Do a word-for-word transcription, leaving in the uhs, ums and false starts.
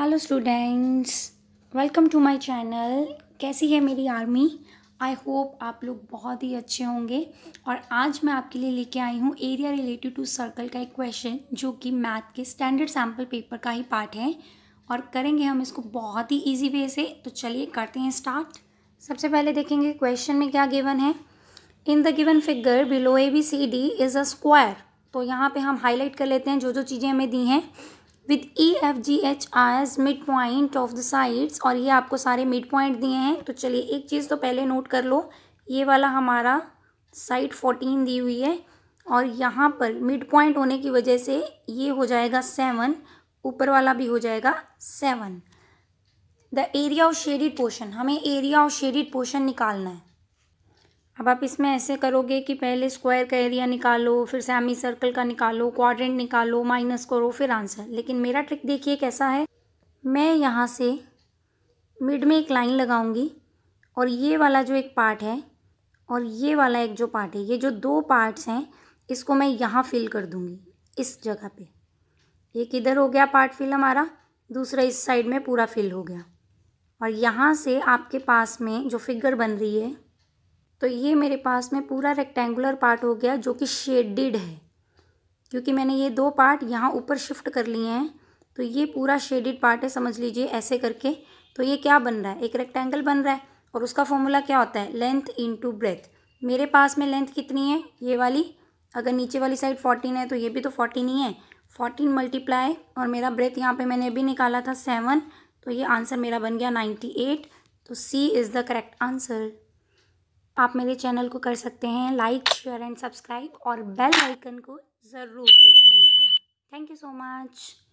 Hello students, welcome to my channel. कैसी है मेरी आर्मी? आई होप आप लोग बहुत ही अच्छे होंगे। और आज मैं आपके लिए लेके आई हूँ एरिया रिलेटेड टू सर्कल का एक क्वेश्चन जो कि मैथ के स्टैंडर्ड सैम्पल पेपर का ही पार्ट है और करेंगे हम इसको बहुत ही इजी वे से। तो चलिए करते हैं स्टार्ट। सबसे पहले देखेंगे क्वेश्चन में क्या गिवन है। In the given figure below A B C D is a square. तो यहाँ पर हम हाईलाइट कर लेते हैं जो जो चीज़ें हमें दी हैं with E F G H as mid point of the sides. और ये आपको सारे मिड पॉइंट दिए हैं। तो चलिए एक चीज़ तो पहले नोट कर लो, ये वाला हमारा साइड फोर्टीन दी हुई है और यहाँ पर मिड पॉइंट होने की वजह से ये हो जाएगा सेवन, ऊपर वाला भी हो जाएगा seven. The area of shaded portion, हमें एरिया ऑफ शेडिड पोर्शन निकालना है। अब आप इसमें ऐसे करोगे कि पहले स्क्वायर का एरिया निकालो, फिर सेमी सर्कल का निकालो, क्वाड्रेंट निकालो, माइनस करो, फिर आंसर। लेकिन मेरा ट्रिक देखिए कैसा है। मैं यहाँ से मिड में एक लाइन लगाऊंगी और ये वाला जो एक पार्ट है और ये वाला एक जो पार्ट है, ये जो दो पार्ट्स हैं इसको मैं यहाँ फिल कर दूँगी इस जगह पे। एक इधर हो गया पार्ट फिल हमारा, दूसरा इस साइड में पूरा फिल हो गया। और यहाँ से आपके पास में जो फिगर बन रही है, तो ये मेरे पास में पूरा रेक्टेंगुलर पार्ट हो गया जो कि शेडेड है, क्योंकि मैंने ये दो पार्ट यहाँ ऊपर शिफ्ट कर लिए हैं। तो ये पूरा शेडेड पार्ट है, समझ लीजिए ऐसे करके। तो ये क्या बन रहा है, एक रेक्टेंगल बन रहा है। और उसका फॉर्मूला क्या होता है, लेंथ इनटू ब्रेथ। मेरे पास में लेंथ कितनी है, ये वाली। अगर नीचे वाली साइड फोर्टीन है तो ये भी तो फोर्टीन ही है। फोर्टीन मल्टीप्लाई, और मेरा ब्रेथ यहाँ पर मैंने अभी निकाला था सेवन। तो ये आंसर मेरा बन गया नाइन्टी एट। तो C is the correct answer. आप मेरे चैनल को कर सकते हैं लाइक, शेयर एंड सब्सक्राइब, और बेल आइकन को ज़रूर क्लिक करिएगा। Thank you so much.